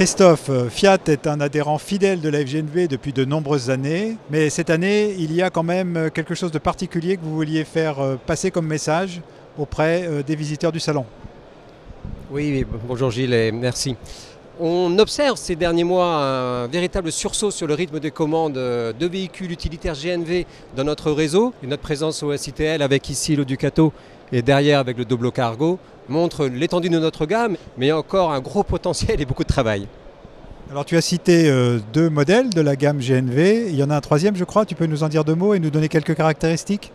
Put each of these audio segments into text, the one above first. Christophe, Fiat est un adhérent fidèle de la FGNV depuis de nombreuses années, mais cette année, il y a quand même quelque chose de particulier que vous vouliez faire passer comme message auprès des visiteurs du salon. Oui, bonjour Gilles et merci. On observe ces derniers mois un véritable sursaut sur le rythme des commandes de véhicules utilitaires GNV dans notre réseau. Et notre présence au SITL avec ici le Ducato et derrière avec le Doblo Cargo montre l'étendue de notre gamme, mais il y a encore un gros potentiel et beaucoup de travail. Alors tu as cité deux modèles de la gamme GNV, il y en a un troisième je crois, tu peux nous en dire deux mots et nous donner quelques caractéristiques?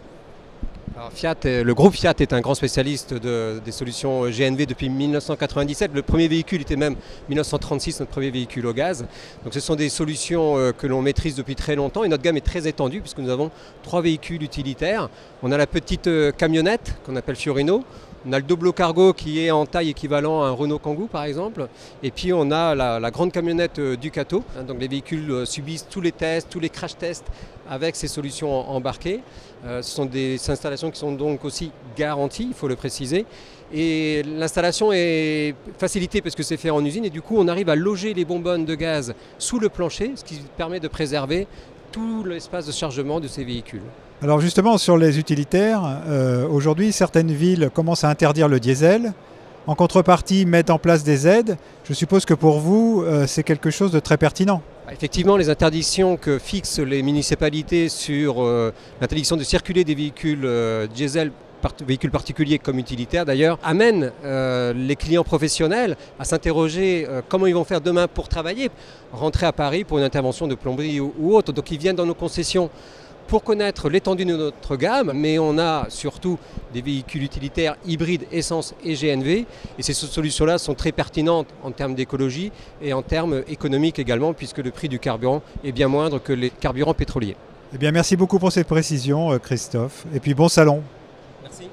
Alors Fiat, le groupe Fiat est un grand spécialiste des solutions GNV depuis 1997. Le premier véhicule était même 1936, notre premier véhicule au gaz. Donc ce sont des solutions que l'on maîtrise depuis très longtemps et notre gamme est très étendue puisque nous avons trois véhicules utilitaires. On a la petite camionnette qu'on appelle Fiorino. On a le Doblo Cargo qui est en taille équivalent à un Renault Kangoo par exemple. Et puis on a la grande camionnette Ducato. Donc les véhicules subissent tous les tests, tous les crash tests avec ces solutions embarquées. Ce sont des installations qui sont donc aussi garanties, il faut le préciser. Et l'installation est facilitée parce que c'est fait en usine et du coup on arrive à loger les bonbonnes de gaz sous le plancher, ce qui permet de préserver tout l'espace de chargement de ces véhicules. Alors justement sur les utilitaires, aujourd'hui certaines villes commencent à interdire le diesel, en contrepartie mettent en place des aides, je suppose que pour vous c'est quelque chose de très pertinent. Effectivement, les interdictions que fixent les municipalités sur l'interdiction de circuler des véhicules diesel, véhicules particuliers comme utilitaires d'ailleurs, amènent les clients professionnels à s'interroger comment ils vont faire demain pour travailler, rentrer à Paris pour une intervention de plomberie ou autre. Donc ils viennent dans nos concessions pour connaître l'étendue de notre gamme, mais on a surtout des véhicules utilitaires hybrides, essence et GNV. Et ces solutions-là sont très pertinentes en termes d'écologie et en termes économiques également, puisque le prix du carburant est bien moindre que les carburants pétroliers. Eh bien, merci beaucoup pour ces précisions, Christophe. Et puis, bon salon. Merci.